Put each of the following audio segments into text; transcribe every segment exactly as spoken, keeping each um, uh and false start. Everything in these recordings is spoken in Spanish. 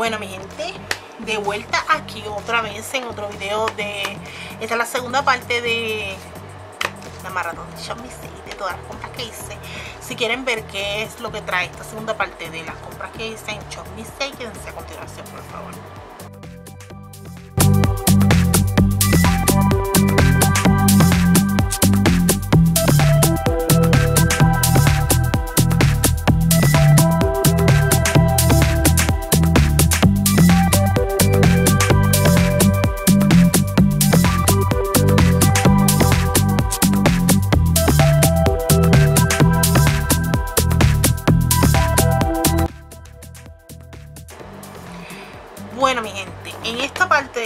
Bueno, mi gente, de vuelta aquí otra vez en otro video de... Esta es la segunda parte de la maratón de ShopMissA y de todas las compras que hice. Si quieren ver qué es lo que trae esta segunda parte de las compras que hice en ShopMissA, quédense a continuación, por favor. Bueno, mi gente, en esta parte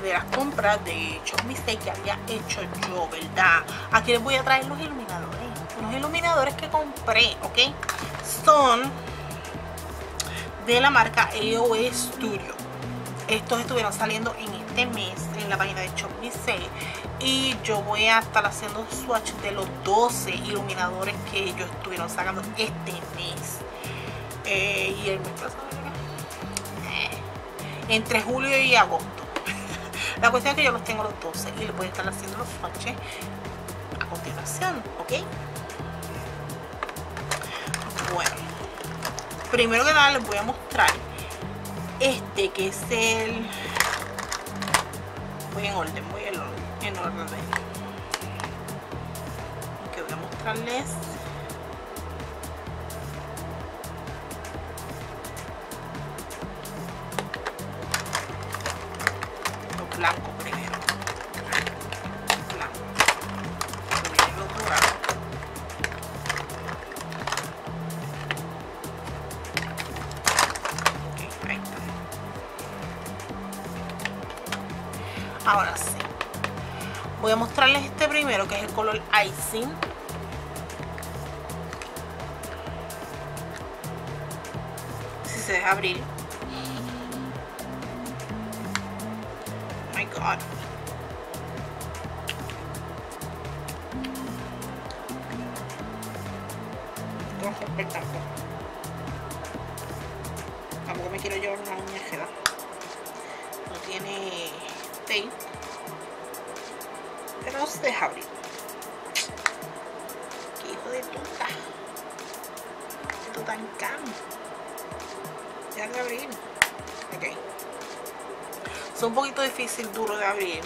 de las compras de ShopMissA que había hecho yo, ¿verdad? Aquí les voy a traer los iluminadores. Los iluminadores que compré, ¿ok? Son de la marca E O S Studio. Estos estuvieron saliendo en este mes en la página de ShopMissA. Y yo voy a estar haciendo un swatch de los doce iluminadores que ellos estuvieron sacando este mes. Eh, y el mes pasado, entre julio y agosto. La cuestión es que yo los tengo los doce y les voy a estar haciendo los swatches a continuación, ¿ok? Bueno, primero que nada les voy a mostrar este que es el... Voy en orden, voy en orden, en orden de... que voy a mostrarles. Blanco primero, blanco, primero dorado, okay, ahí está. Ahora sí, voy a mostrarles este primero que es el color Icing. Si se deja abrir. God. Esto es espectacular. Tampoco me quiero llevar una uña queda. No tiene tape, pero no se deja abrir. Qué hijo de puta. Esto tan caro. Ya de abrir. Ok. Es un poquito difícil, duro de abrir.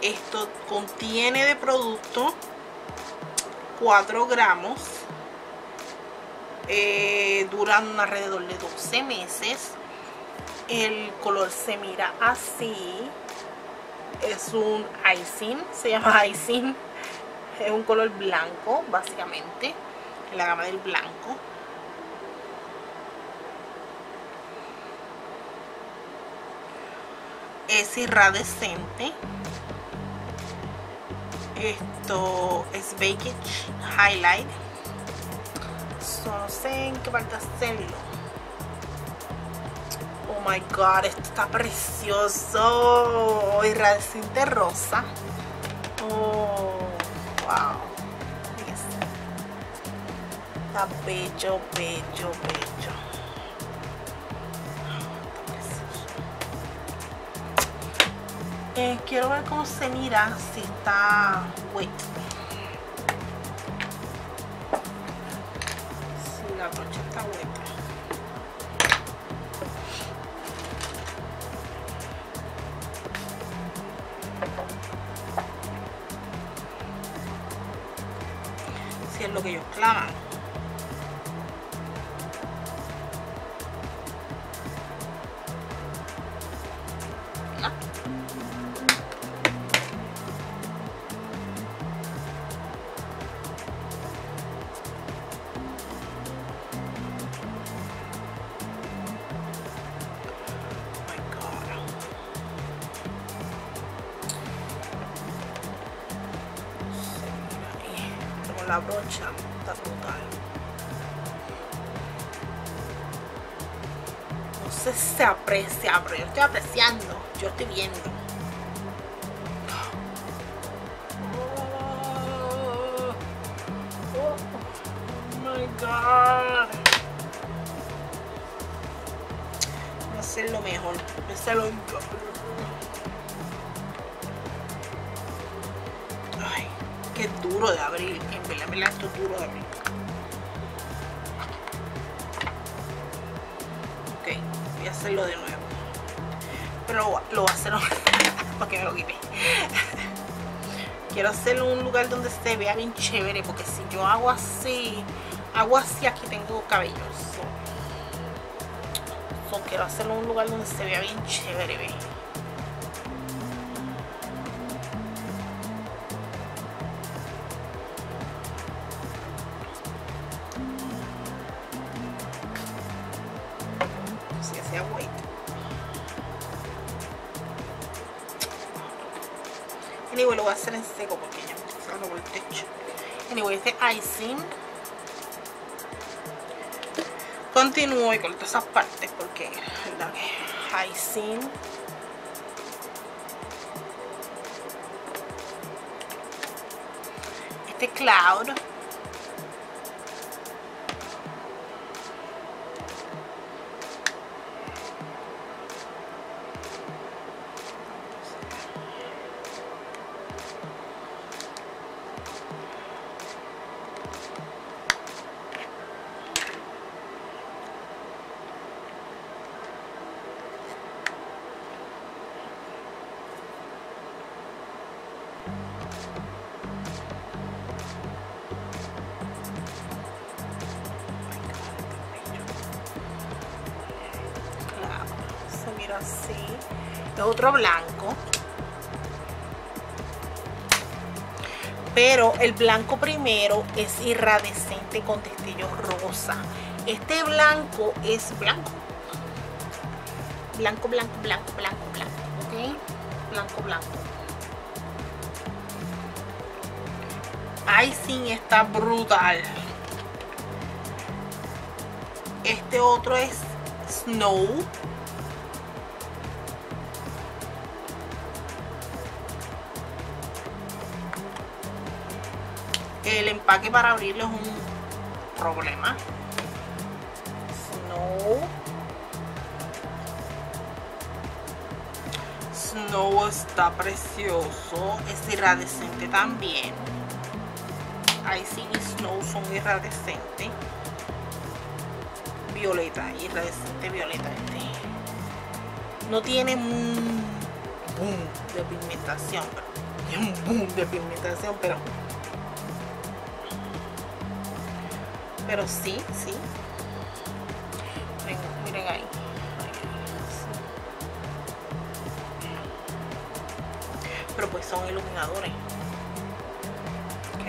Esto contiene de producto cuatro gramos, eh, duran alrededor de doce meses. El color se mira así, es un icing, se llama icing, es un color blanco básicamente, en la gama del blanco. Es irradescente. Esto es Baked Highlight. So, no sé en qué parte hacerlo. Oh my god, esto está precioso. Irradescente rosa. Oh, wow. Yes. Está bello, bello, bello. Eh, quiero ver cómo se mira, si está wet, si la brocha está wet, si es lo que ellos claman. La brocha está brutal. No sé si se aprecia, pero yo estoy apreciando, yo estoy viendo. Oh, oh, oh my god. No hacerlo mejor. Yo se lo digo. Ay, qué duro de abrir. En verdad, en verdad, esto es duro de abrir. Ok, voy a hacerlo de nuevo. Pero lo voy a hacer porque me lo quité. Quiero hacerlo en un lugar donde se vea bien chévere, porque si yo hago así, hago así, aquí tengo cabellos. So, so quiero hacerlo en un lugar donde se vea bien chévere, ¿ve? Así que sea white. Anyway, lo voy a hacer en seco porque ya me estoy sacando por el techo. Anyway, este icing. Continúo y corto esas partes porque verdad que icing. Este cloud. Así, es otro blanco, pero el blanco primero es irradiante con destellos rosa. Este blanco es blanco, blanco, blanco, blanco, blanco, blanco, ok, blanco, blanco. Icing está brutal. Este otro es snow. El empaque para abrirlo es un problema. Snow. Snow está precioso. Es iridescente también. Icing y Snow son iridescentes. Violeta. Iridescente violeta. Este. No tiene un boom de pigmentación. Tiene un boom de pigmentación, pero... pero sí, sí. Miren, miren ahí. Pero pues son iluminadores. Ok.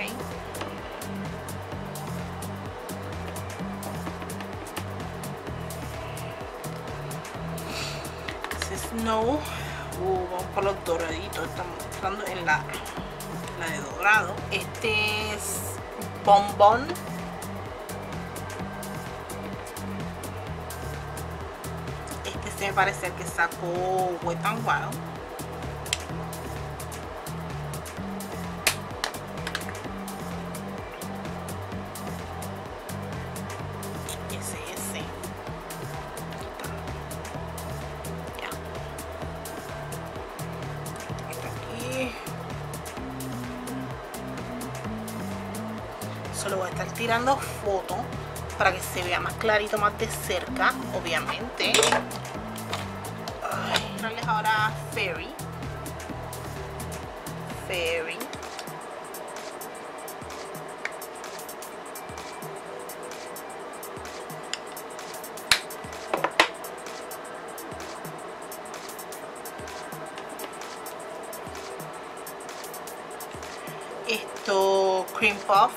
This is no. Uh, vamos por los doraditos. Estamos entrando en la, la de dorado. Este es bombón. Me parece que sacó Wet'n'Wild. Ese, ese. Ya. Está aquí. Solo voy a estar tirando fotos para que se vea más clarito, más de cerca, obviamente. Ahora Fairy. Fairy. Esto Cream Puff.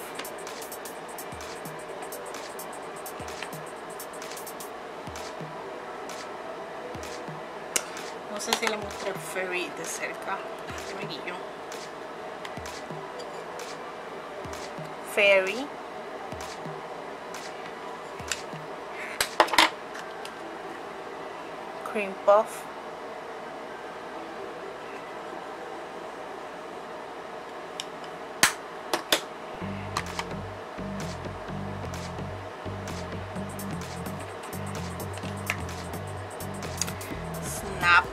No sé si le mostré el Fairy de cerca. Este guillo. Fairy. Cream Puff. นับ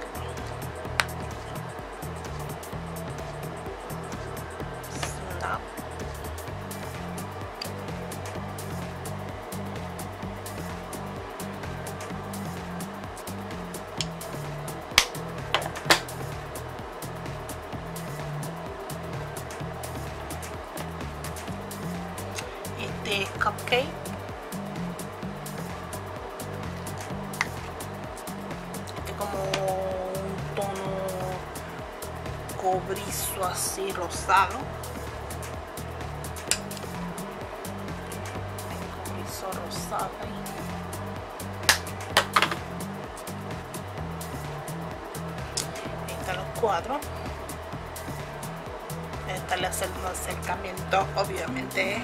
The cupcake este como un tono cobrizo así rosado, cobrizo rosado ahí están los cuadros. Esta le hace el acercamiento obviamente.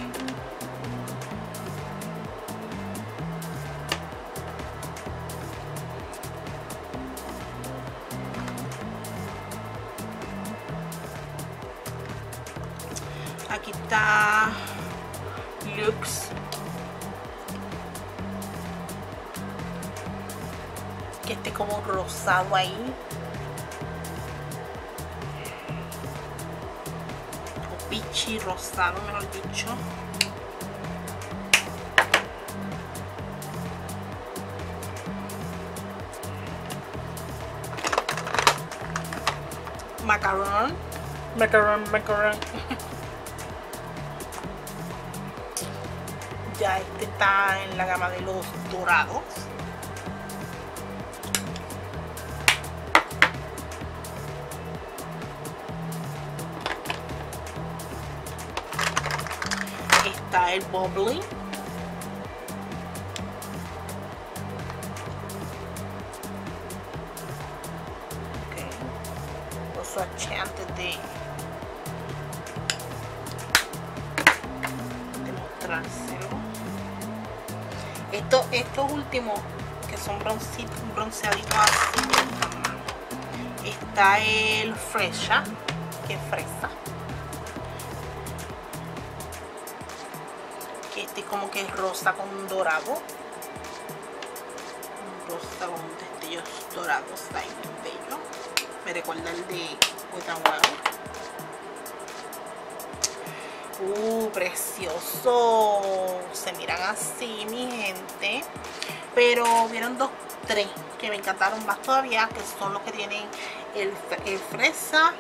Aquí está Lux, que esté como rosado ahí, o pichi rosado mejor dicho. Macarón, macarón, macarón. Ya este está en la gama de los dorados. Está el bubbly. Okay. Lo swatché antes de, de mostrárselo. Esto, estos últimos que son broncitos, bronceaditos así. Está el Fresha, que es fresa, que este como que es rosa con dorado, rosa con destellos dorados, está ahí bien bello, me recuerda el de Wet'n'Wild. uh Precioso, se miran así mi gente, pero vieron dos, tres que me encantaron más todavía, que son los que tienen el, el fresa,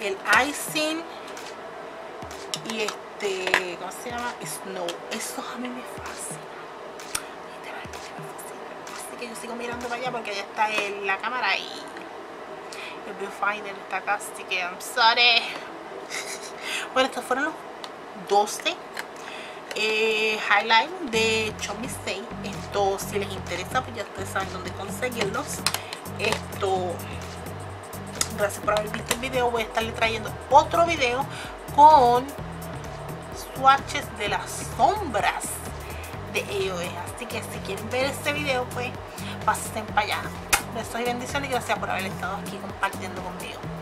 el icing y este, ¿cómo se llama? Snow. Eso a mí me fascina, así que yo sigo mirando para allá porque allá está en la cámara y el viewfinder está acá, así que I'm sorry. Bueno, estos fueron los doce eh, highlight de ShopMissA. Esto, si les interesa, pues ya ustedes saben dónde conseguirlos. Esto, gracias por haber visto el video. Voy a estarle trayendo otro video con swatches de las sombras de E O S. Así que si quieren ver este video, pues pasen para allá. Besos y bendiciones. Gracias por haber estado aquí compartiendo conmigo.